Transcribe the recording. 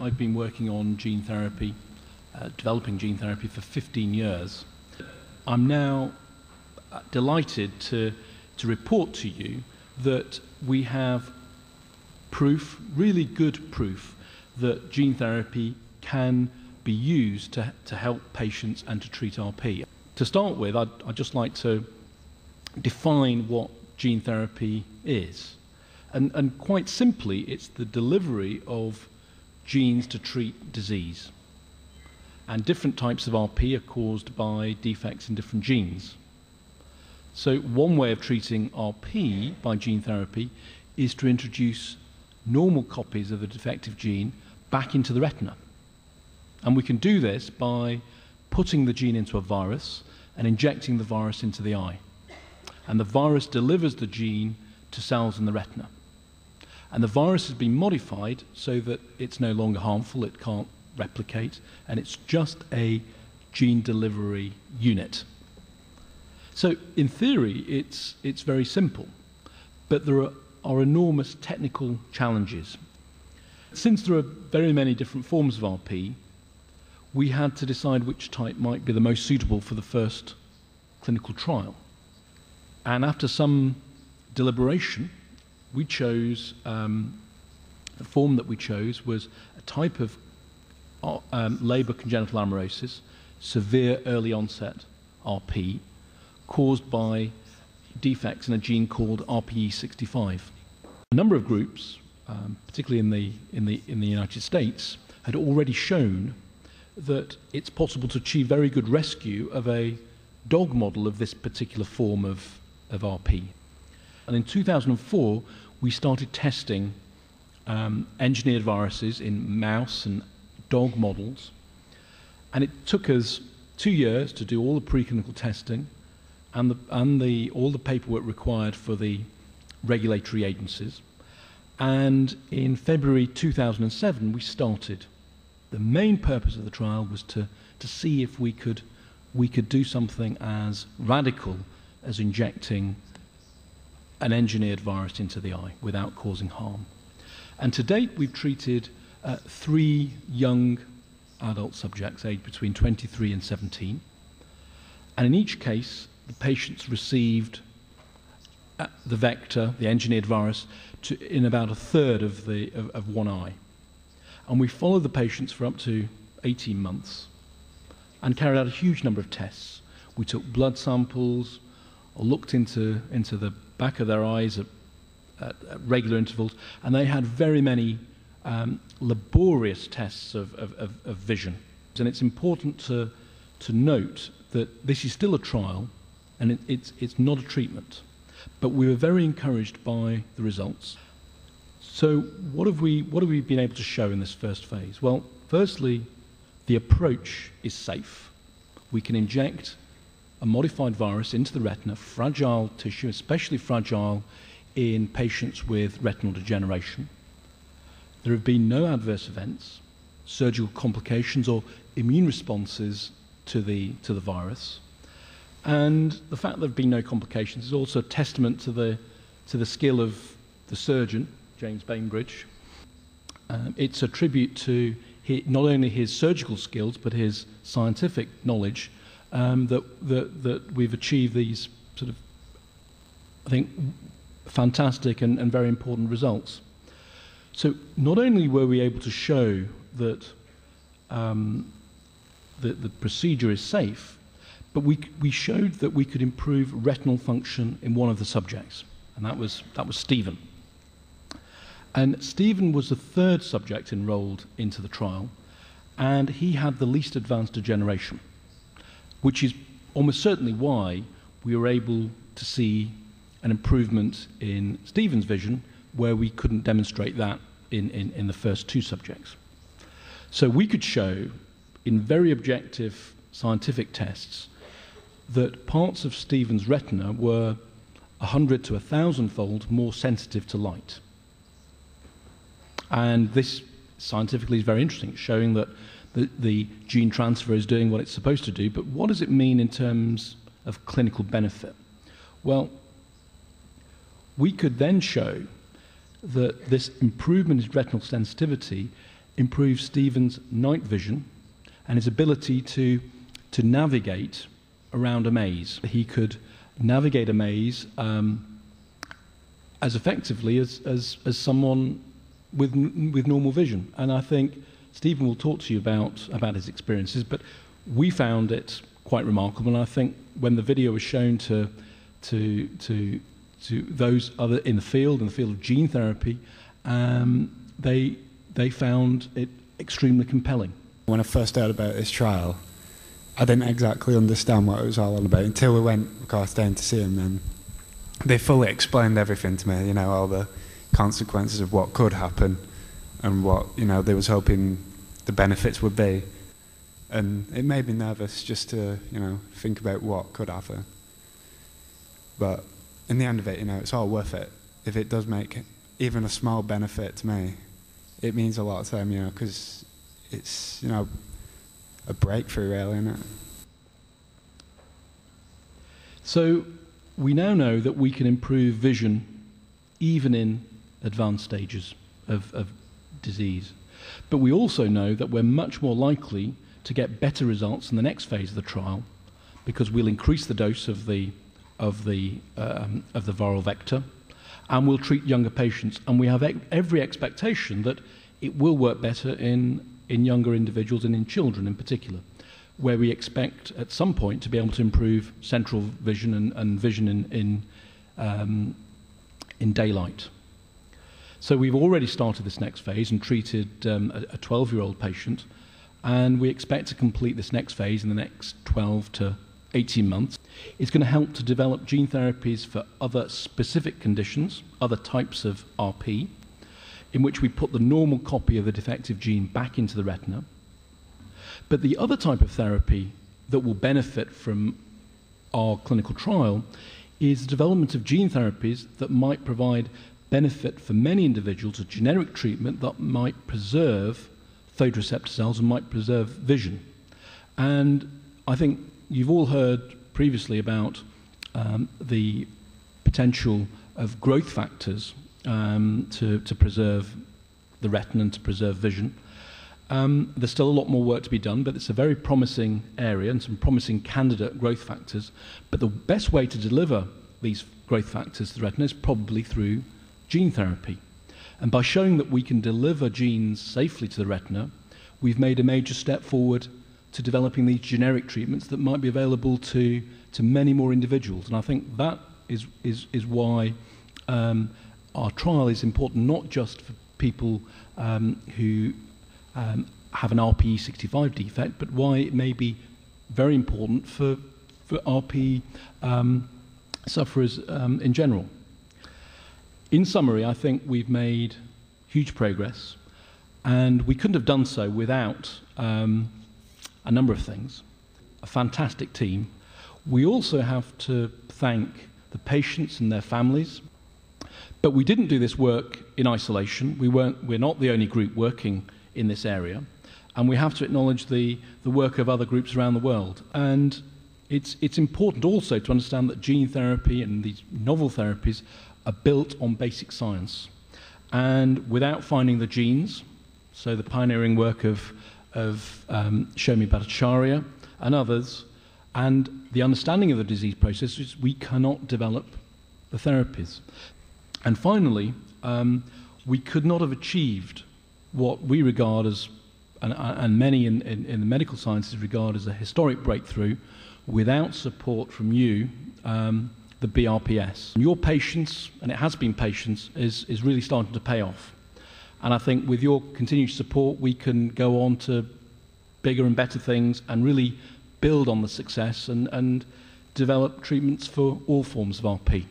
I've been working on gene therapy, developing gene therapy for 15 years. I'm now delighted to report to you that we have proof, really good proof, that gene therapy can be used to help patients and to treat RP. To start with, I'd just like to define what gene therapy is. And quite simply, it's the delivery of genes to treat disease. And different types of RP are caused by defects in different genes. So one way of treating RP by gene therapy is to introduce normal copies of a defective gene back into the retina. And we can do this by putting the gene into a virus and injecting the virus into the eye. And the virus delivers the gene to cells in the retina. And the virus has been modified so that it's no longer harmful, it can't replicate, and it's just a gene delivery unit. So in theory, it's very simple, but there are enormous technical challenges. Since there are very many different forms of RP, we had to decide which type might be the most suitable for the first clinical trial. And after some deliberation, we chose, the form that we chose was a type of Leber congenital amaurosis, severe early onset RP, caused by defects in a gene called RPE65. A number of groups, particularly in the United States, had already shown that it's possible to achieve very good rescue of a dog model of this particular form of RP. And in 2004, we started testing engineered viruses in mouse and dog models. And it took us 2 years to do all the preclinical testing and all the paperwork required for the regulatory agencies. And in February 2007, we started. The main purpose of the trial was to see if we could do something as radical as injecting an engineered virus into the eye without causing harm. And to date, we've treated 3 young adult subjects aged between 23 and 17. And in each case, the patients received the vector, the engineered virus, in about a third of one eye. And we followed the patients for up to 18 months and carried out a huge number of tests. We took blood samples, or looked into the back of their eyes at regular intervals, and they had very many laborious tests of vision. And it's important to note that this is still a trial, and it's not a treatment. But we were very encouraged by the results. So what have we been able to show in this first phase? Well, firstly, the approach is safe. We can inject a modified virus into the retina, fragile tissue, especially fragile in patients with retinal degeneration. There have been no adverse events, surgical complications or immune responses to the virus. And the fact that there have been no complications is also a testament to the skill of the surgeon, James Bainbridge. It's a tribute to not only his surgical skills, but his scientific knowledge that we've achieved these sort of, I think, fantastic and very important results. So not only were we able to show that the procedure is safe, but we showed that we could improve retinal function in one of the subjects, and that was Stephen. And Stephen was the third subject enrolled into the trial, and he had the least advanced degeneration, which is almost certainly why we were able to see an improvement in Stephen's vision where we couldn't demonstrate that in the first 2 subjects. So we could show in very objective scientific tests that parts of Stephen's retina were 100 to 1,000-fold more sensitive to light. And this scientifically is very interesting, showing that the gene transfer is doing what it's supposed to do, but what does it mean in terms of clinical benefit? Well, we could then show that this improvement in retinal sensitivity improves Stephen's night vision and his ability to navigate around a maze. He could navigate a maze as effectively as someone with normal vision. And I think Stephen will talk to you about his experiences, but we found it quite remarkable. And I think when the video was shown to those other in the field of gene therapy, they found it extremely compelling. When I first heard about this trial, I didn't exactly understand what it was all about until we went, of course, down to see him. And they fully explained everything to me, you know, all the consequences of what could happen and what, you know, they was hoping the benefits would be. And it made me nervous just to, you know, think about what could happen. But in the end of it, you know, it's all worth it. If it does make even a small benefit to me, it means a lot to them, you know, because it's, you know, a breakthrough, really, isn't it? So we now know that we can improve vision even in advanced stages of disease. But we also know that we're much more likely to get better results in the next phase of the trial because we'll increase the dose of the viral vector, and we'll treat younger patients, and we have every expectation that it will work better in younger individuals and in children in particular, where we expect at some point to be able to improve central vision and vision in daylight. So we've already started this next phase and treated a 12-year-old patient, and we expect to complete this next phase in the next 12 to 18 months. It's going to help to develop gene therapies for other specific conditions, other types of RP, in which we put the normal copy of the defective gene back into the retina. But the other type of therapy that will benefit from our clinical trial is the development of gene therapies that might provide benefit for many individuals, a generic treatment that might preserve photoreceptor cells and might preserve vision. And I think you've all heard previously about the potential of growth factors to preserve the retina and to preserve vision. There's still a lot more work to be done, but it's a very promising area and some promising candidate growth factors. But the best way to deliver these growth factors to the retina is probably through gene therapy. And by showing that we can deliver genes safely to the retina, we've made a major step forward to developing these generic treatments that might be available to many more individuals. And I think that is why our trial is important, not just for people who have an RPE65 defect, but why it may be very important for RP sufferers in general. In summary, I think we've made huge progress, and we couldn't have done so without a number of things. A fantastic team. We also have to thank the patients and their families. But we didn't do this work in isolation. We're not the only group working in this area. And we have to acknowledge the work of other groups around the world. And it's important also to understand that gene therapy and these novel therapies are built on basic science. And without finding the genes, so the pioneering work of Shomi Bhattacharya and others, and the understanding of the disease processes, we cannot develop the therapies. And finally, we could not have achieved what we regard as, and many in the medical sciences regard as, a historic breakthrough without support from you, the BRPS. Your patience, and it has been patience, is really starting to pay off. And I think with your continued support, we can go on to bigger and better things and really build on the success and develop treatments for all forms of RP.